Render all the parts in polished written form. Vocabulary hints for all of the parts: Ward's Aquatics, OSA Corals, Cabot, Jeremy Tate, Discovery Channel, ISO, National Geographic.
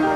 Alright,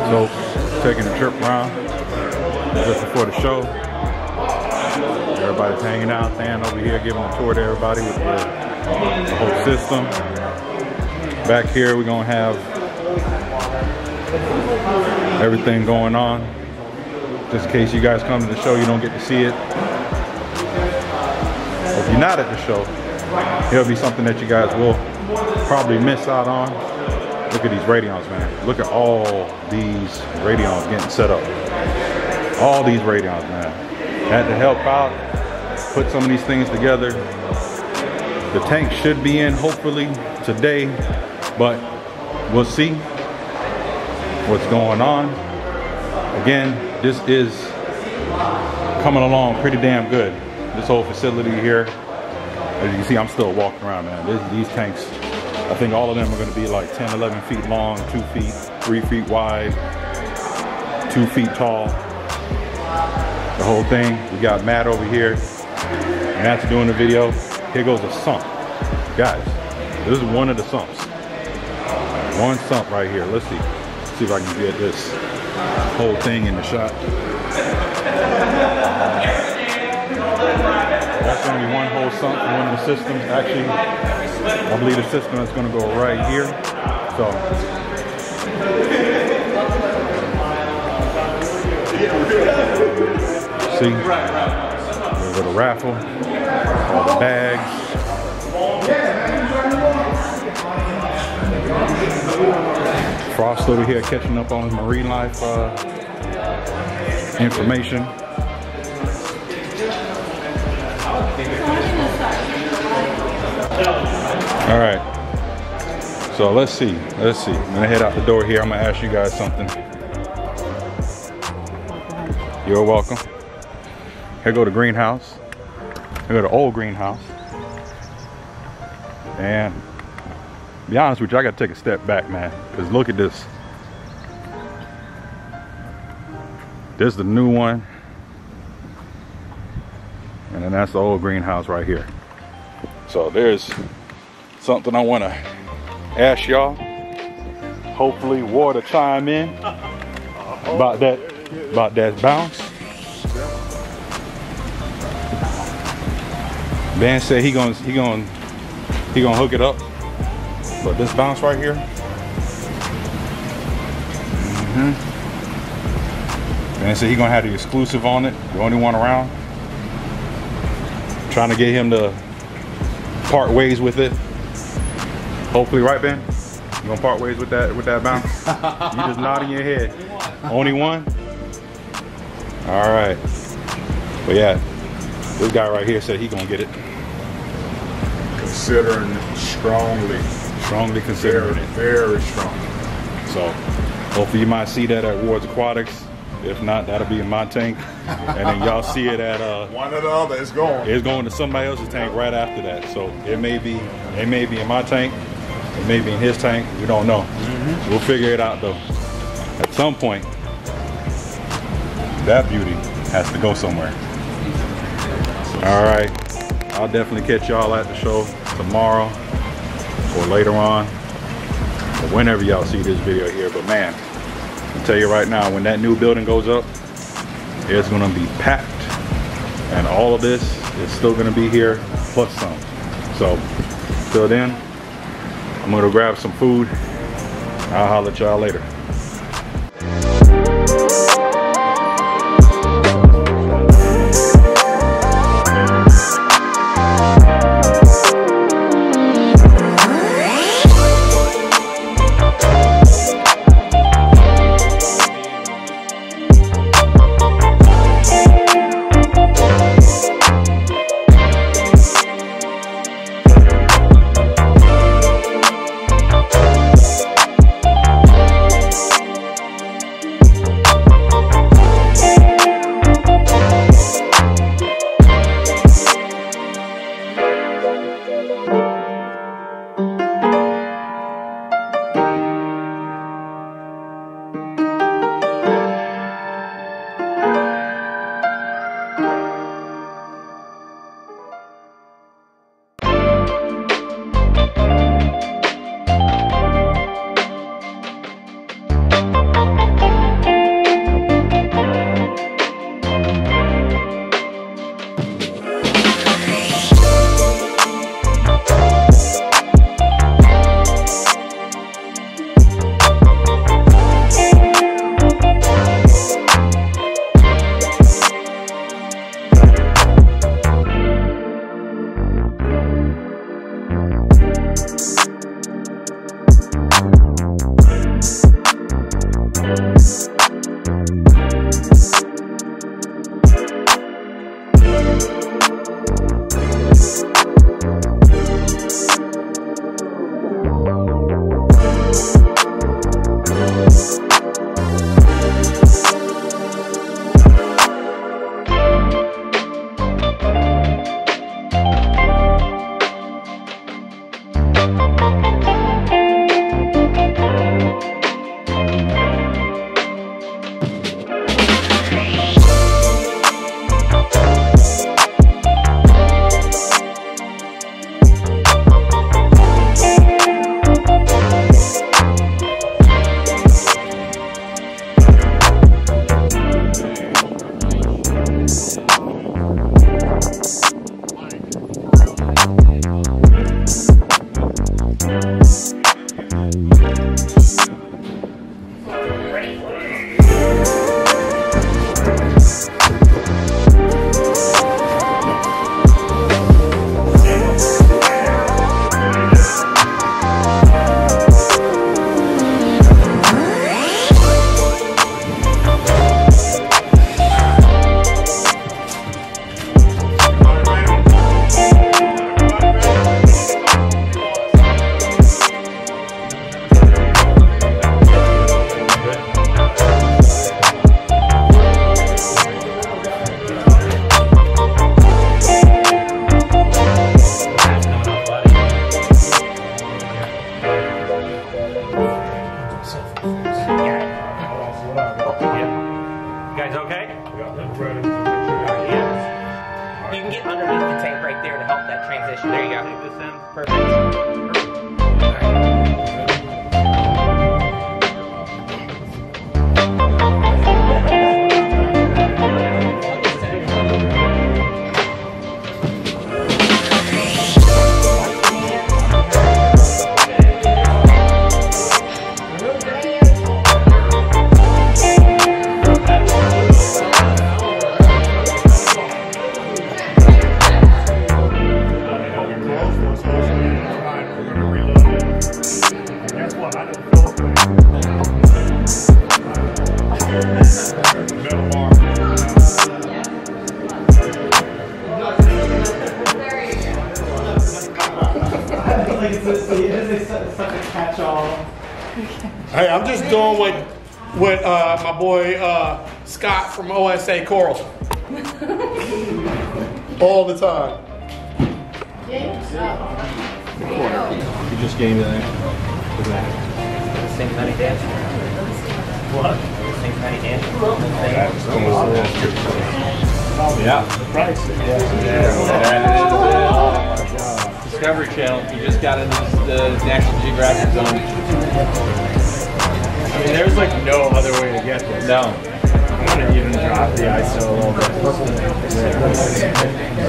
so taking a trip around just before the show. Everybody's hanging out, standing over here, giving a tour to everybody with the whole system. Back here, we're going to have everything going on. Just in case you guys come to the show, you don't get to see it. If you're not at the show, it'll be something that you guys will probably miss out on. Look at these radions, man. Look at all these radions getting set up. All these radions, man. Had to help out, put some of these things together. The tank should be in hopefully today, but we'll see what's going on. Again, this is coming along pretty damn good. This whole facility here, as you can see, I'm still walking around, man. These tanks, I think all of them are gonna be like 10, 11 feet long, 2 feet, 3 feet wide, 2 feet tall. The whole thing. We got Matt over here. Matt's doing the video. Here goes a sump. Guys, this is one of the sumps. One sump right here. Let's see. See if I can get this whole thing in the shot. That's gonna be one whole sump in one of the systems. Actually, I believe the system is going to go right here. So, see, a little raffle, all the bags. Frost over here catching up on his marine life information. All right, so let's see. I'm gonna head out the door here. I'm gonna ask you guys something. You're welcome. Here go the greenhouse. Here go the old greenhouse. And to be honest with you, I gotta take a step back, man, because look at this. This is the new one. And then that's the old greenhouse right here. So there's something I want to ask y'all. Hopefully, Ward will chime in about that bounce. Ben said he gonna hook it up. But this bounce right here, Ben said he gonna have the exclusive on it, the only one around. Trying to get him to part ways with it. Hopefully, right, Ben? You gonna part ways with that bounce? You just nodding your head. Only one? All right. But yeah, this guy right here said he gonna get it. Considering strongly. Strongly considering it. Very strongly. So, hopefully you might see that at Ward's Aquatics. If not, that'll be in my tank. And then y'all see it at one or the other. It's going. It's going to somebody else's tank right after that. So it may be in my tank. It may be in his tank, we don't know. We'll figure it out though. At some point, that beauty has to go somewhere. All right, I'll definitely catch y'all at the show tomorrow or later on, or whenever y'all see this video here. But man, I'll tell you right now, when that new building goes up, it's gonna be packed. And all of this is still gonna be here, plus some. So, till then, I'm gonna grab some food. I'll holler at y'all later. Yeah. You guys okay? Yeah. You can get underneath the tank right there to help that transition. There you go. Take this in. Perfect. Hey, I'm just doing what my boy Scott from OSA Corals all the time. You just gained an extra. Same money dance. What? Same money dance. Yeah. Price. Yeah. Discovery Channel. You just got into the National Geographic zone. I mean, there's like no other way to get this. No. I'm gonna even drop the ISO a little bit.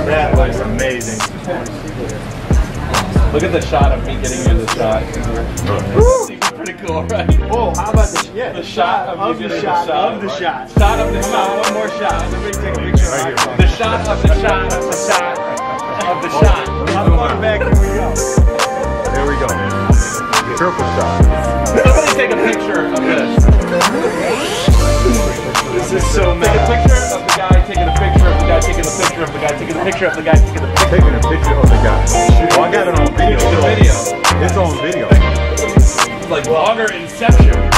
That was amazing. Look at the shot of me getting you the shot. Woo! Pretty cool, right? Whoa, how about the, yeah, the shot of you getting the shot? Of the shot. Shot of the shot. One more shot. Let me take a picture right here. The shot of the shot of the shot of the shot. How far back can we go? There we go. Triple shot. Somebody take a picture of this. This is so mad. Take a picture of the guy taking a picture of the guy taking a picture of the guy taking a picture of the guy taking a picture. Taking a picture of the guy. Oh, I got it on video. It's on video. It's like vlogger inception. Now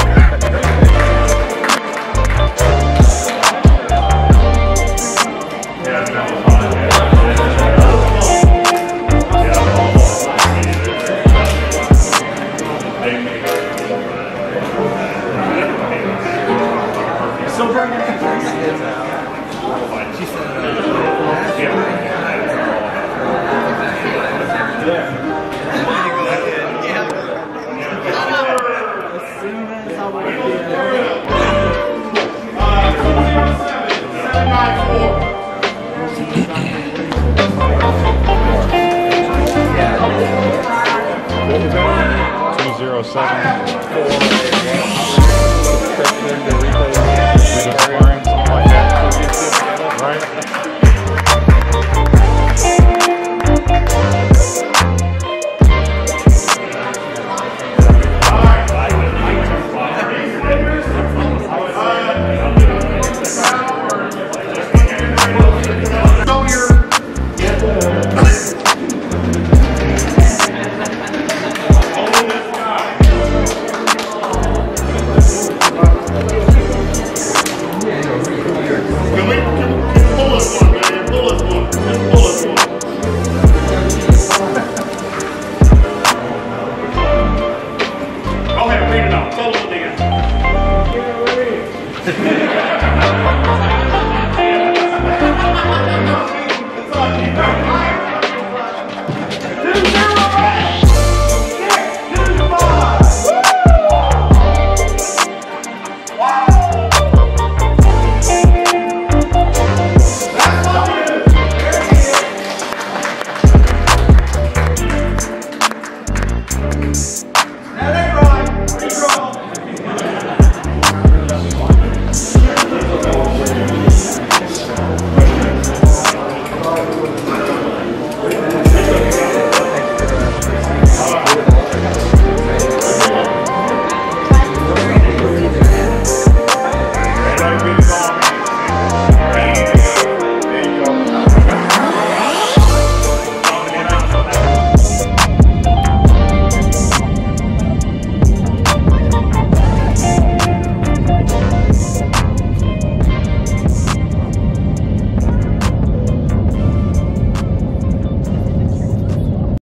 they're right.